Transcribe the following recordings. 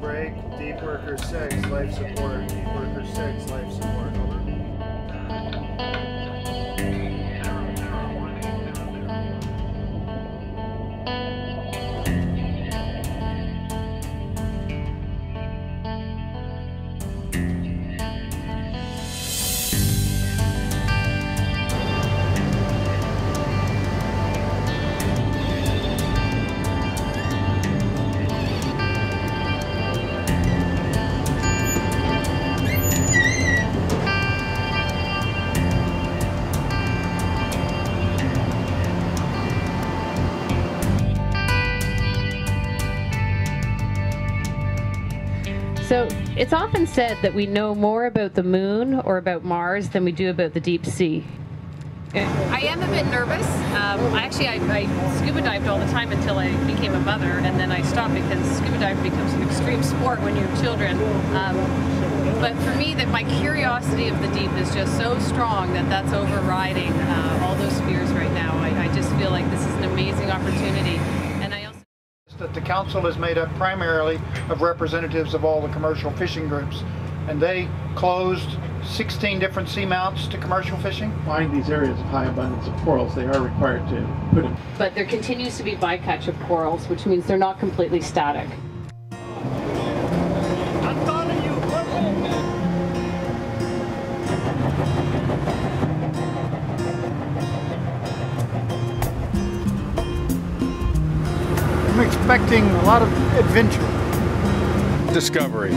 break, Deep Worker 6, life support, Deep Worker 6, life support, over. So it's often said that we know more about the moon or about Mars than we do about the deep sea. I am a bit nervous. I scuba dived all the time until I became a mother, and then I stopped because scuba diving becomes an extreme sport when you have children. But for me, that my curiosity of the deep is just so strong that that's overriding all those fears right now. I just feel like this is an amazing opportunity. That the council is made up primarily of representatives of all the commercial fishing groups, and they closed 16 different seamounts to commercial fishing. Find these areas of high abundance of corals, they are required to put them. But there continues to be bycatch of corals, which means they're not completely static. I'm expecting a lot of adventure. Discovery.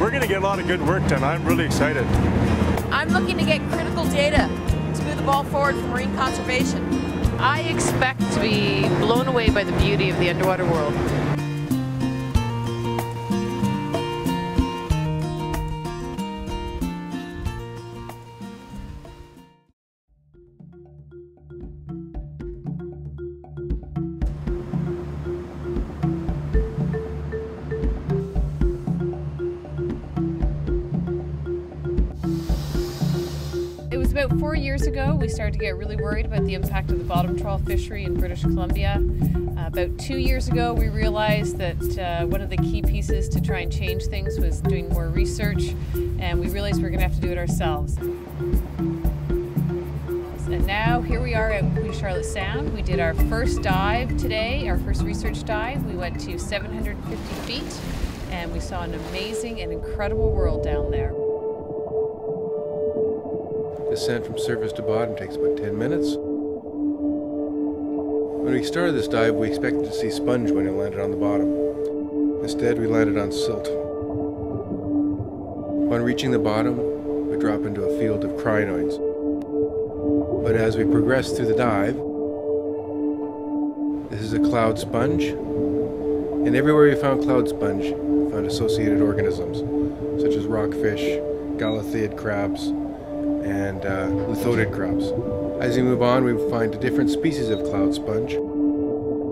We're going to get a lot of good work done. I'm really excited. I'm looking to get critical data to move the ball forward for marine conservation. I expect to be blown away by the beauty of the underwater world. About 4 years ago, we started to get really worried about the impact of the bottom trawl fishery in British Columbia. About 2 years ago, we realized that one of the key pieces to try and change things was doing more research, and we realized we were going to have to do it ourselves. And now here we are at Queen Charlotte Sound. We did our first dive today, our first research dive. We went to 750 feet, and we saw an amazing and incredible world down there. Descent from surface to bottom takes about 10 minutes. When we started this dive, we expected to see sponge when it landed on the bottom. Instead, we landed on silt. Upon reaching the bottom, we drop into a field of crinoids. But as we progress through the dive, this is a cloud sponge, and everywhere we found cloud sponge, we found associated organisms, such as rockfish, galatheid crabs, and lithodid crabs. As we move on, we find different species of cloud sponge,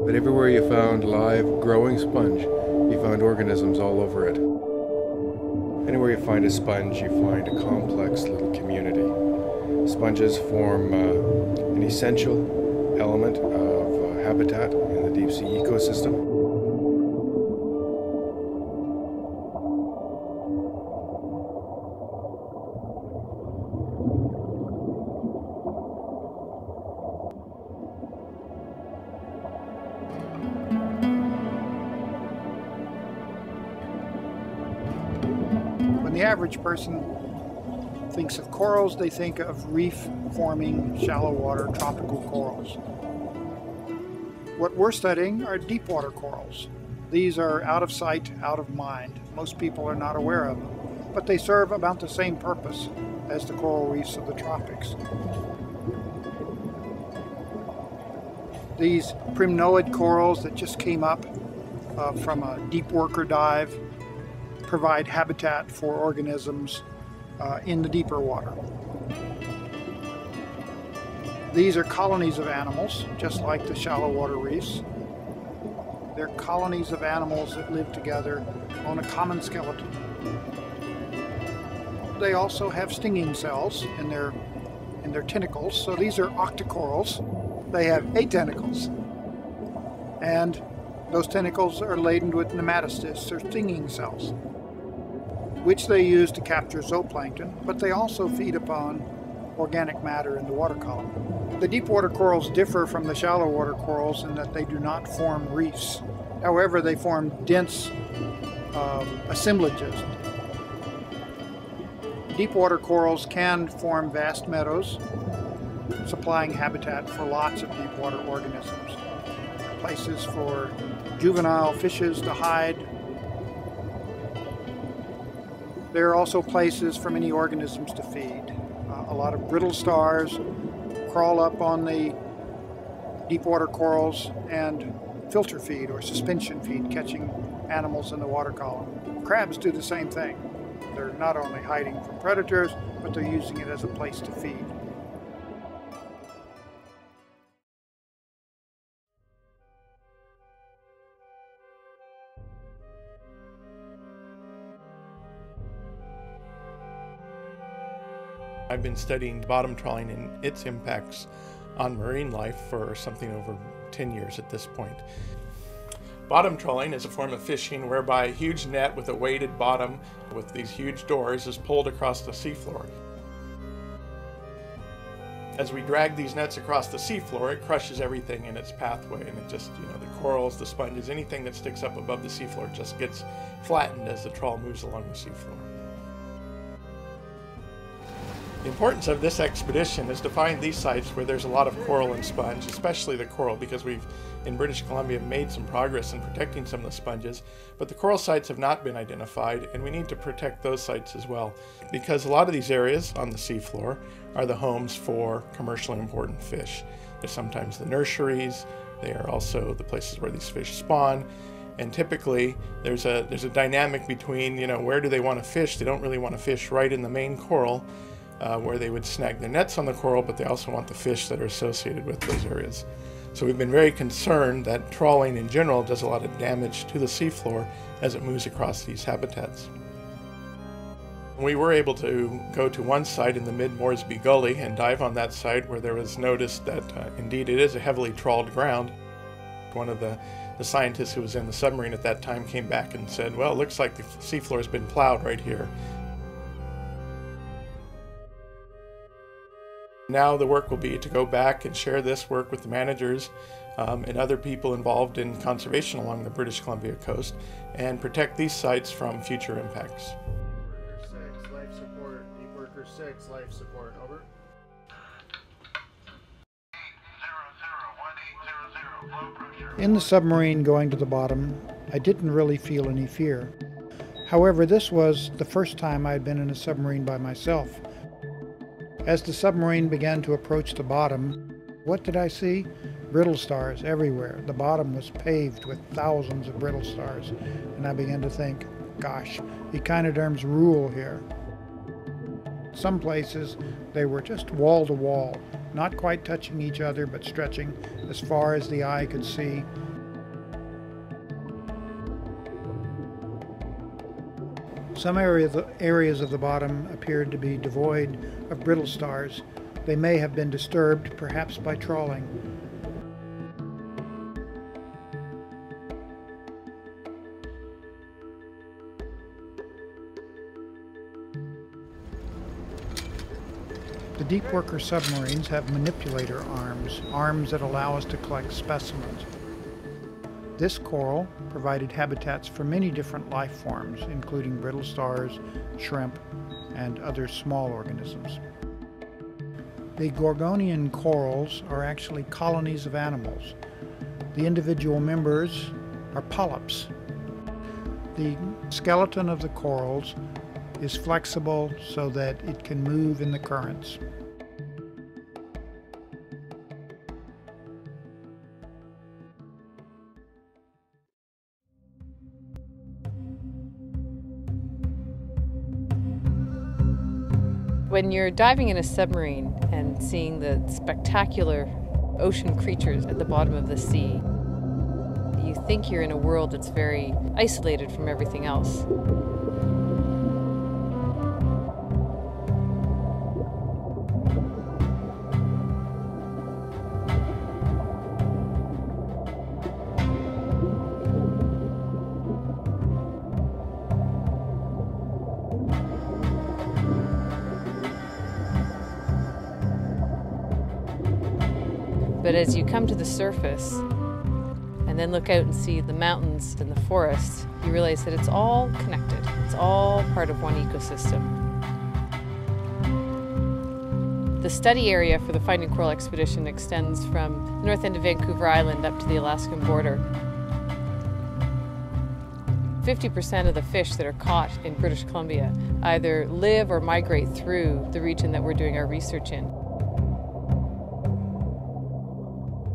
but everywhere you found live, growing sponge, you found organisms all over it. Anywhere you find a sponge, you find a complex little community. Sponges form an essential element of habitat in the deep sea ecosystem. When the average person thinks of corals, they think of reef-forming, shallow-water tropical corals. What we're studying are deep-water corals. These are out of sight, out of mind. Most people are not aware of them, but they serve about the same purpose as the coral reefs of the tropics. These primnoid corals that just came up from a Deep Worker dive provide habitat for organisms in the deeper water. These are colonies of animals, just like the shallow water reefs. They're colonies of animals that live together on a common skeleton. They also have stinging cells in their tentacles, so these are octocorals. They have 8 tentacles, and Those tentacles are laden with nematocysts, or stinging cells, which they use to capture zooplankton, but they also feed upon organic matter in the water column. The deep water corals differ from the shallow water corals in that they do not form reefs. However, they form dense assemblages. Deep water corals can form vast meadows, supplying habitat for lots of deep water organisms. Places for juvenile fishes to hide. There are also places for many organisms to feed. A lot of brittle stars crawl up on the deep water corals and filter feed or suspension feed, catching animals in the water column. Crabs do the same thing. They're not only hiding from predators, but they're using it as a place to feed. I've been studying bottom trawling and its impacts on marine life for something over 10 years at this point. Bottom trawling is a form of fishing whereby a huge net with a weighted bottom with these huge doors is pulled across the seafloor. As we drag these nets across the seafloor, it crushes everything in its pathway, and it just, the corals, the sponges, anything that sticks up above the seafloor just gets flattened as the trawl moves along the seafloor. The importance of this expedition is to find these sites where there's a lot of coral and sponge, especially the coral, because we've, in British Columbia, made some progress in protecting some of the sponges, but the coral sites have not been identified, and we need to protect those sites as well, because a lot of these areas on the seafloor are the homes for commercially important fish. They're sometimes the nurseries, they are also the places where these fish spawn, and typically there's a dynamic between, where do they want to fish? They don't really want to fish right in the main coral, where they would snag their nets on the coral, but they also want the fish that are associated with those areas. So we've been very concerned that trawling in general does a lot of damage to the seafloor as it moves across these habitats. We were able to go to one site in the mid-Moresby Gully and dive on that site where there was noticed that indeed it is a heavily trawled ground. One of the scientists who was in the submarine at that time came back and said, well, it looks like the seafloor has been plowed right here. Now the work will be to go back and share this work with the managers and other people involved in conservation along the British Columbia coast and protect these sites from future impacts. Deep Worker 6, life support. Deep Worker 6, life support. Over. 8001800. In the submarine going to the bottom, I didn't really feel any fear. However, this was the first time I had been in a submarine by myself. As the submarine began to approach the bottom, what did I see? Brittle stars everywhere. The bottom was paved with thousands of brittle stars, and I began to think, gosh, echinoderms rule here. Some places they were just wall to wall, not quite touching each other, but stretching as far as the eye could see. Some areas of the bottom appeared to be devoid of brittle stars. They may have been disturbed, perhaps by trawling. The Deep Worker submarines have manipulator arms, arms that allow us to collect specimens. This coral provided habitats for many different life forms, including brittle stars, shrimp, and other small organisms. The gorgonian corals are actually colonies of animals. The individual members are polyps. The skeleton of the corals is flexible so that it can move in the currents. When you're diving in a submarine and seeing the spectacular ocean creatures at the bottom of the sea, you think you're in a world that's very isolated from everything else. But as you come to the surface and then look out and see the mountains and the forests, you realize that it's all connected. It's all part of one ecosystem. The study area for the Finding Coral Expedition extends from the north end of Vancouver Island up to the Alaskan border. 50% of the fish that are caught in British Columbia either live or migrate through the region that we're doing our research in.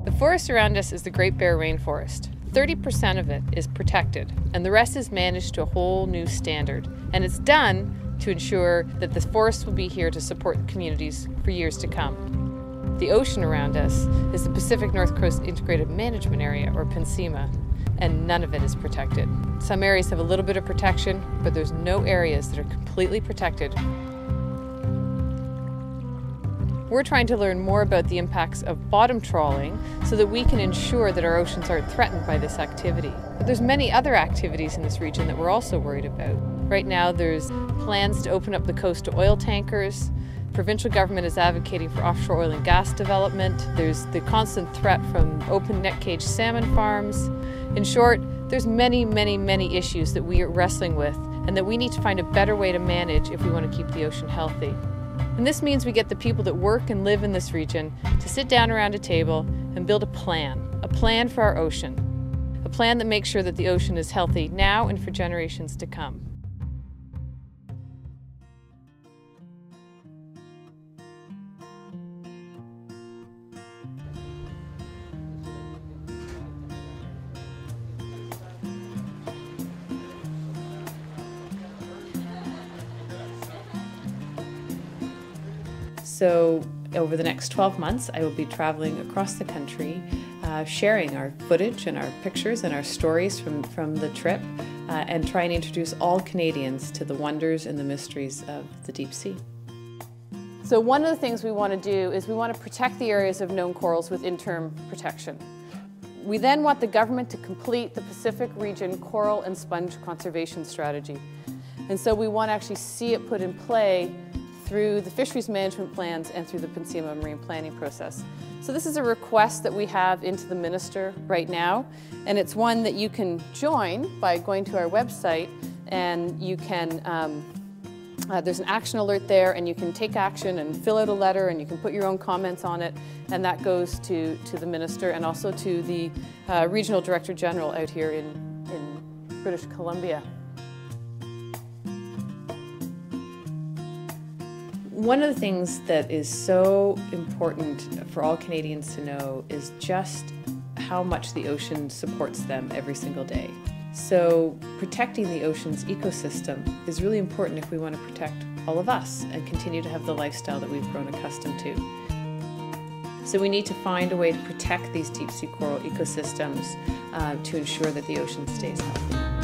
The forest around us is the Great Bear Rainforest. 30% of it is protected, and the rest is managed to a whole new standard. And it's done to ensure that the forests will be here to support communities for years to come. The ocean around us is the Pacific North Coast Integrated Management Area, or PNCIMA, and none of it is protected. Some areas have a little bit of protection, but there's no areas that are completely protected. We're trying to learn more about the impacts of bottom trawling so that we can ensure that our oceans aren't threatened by this activity. But there's many other activities in this region that we're also worried about. Right now, there's plans to open up the coast to oil tankers. Provincial government is advocating for offshore oil and gas development. There's the constant threat from open net cage salmon farms. In short, there's many, many, many issues that we are wrestling with and that we need to find a better way to manage if we want to keep the ocean healthy. And this means we get the people that work and live in this region to sit down around a table and build a plan for our ocean, a plan that makes sure that the ocean is healthy now and for generations to come. So over the next 12 months, I will be traveling across the country, sharing our footage and our pictures and our stories from the trip, and trying to introduce all Canadians to the wonders and the mysteries of the deep sea. So one of the things we want to do is we want to protect the areas of known corals with interim protection. We then want the government to complete the Pacific Region Coral and Sponge Conservation Strategy. And so we want to actually see it put in play through the fisheries management plans and through the PNCIMA marine planning process. So this is a request that we have into the minister right now, and it's one that you can join by going to our website, and you can, there's an action alert there, and you can take action and fill out a letter, and you can put your own comments on it, and that goes to the minister and also to the regional director general out here in British Columbia. One of the things that is so important for all Canadians to know is just how much the ocean supports them every single day. So protecting the ocean's ecosystem is really important if we want to protect all of us and continue to have the lifestyle that we've grown accustomed to. So we need to find a way to protect these deep sea coral ecosystems to ensure that the ocean stays healthy.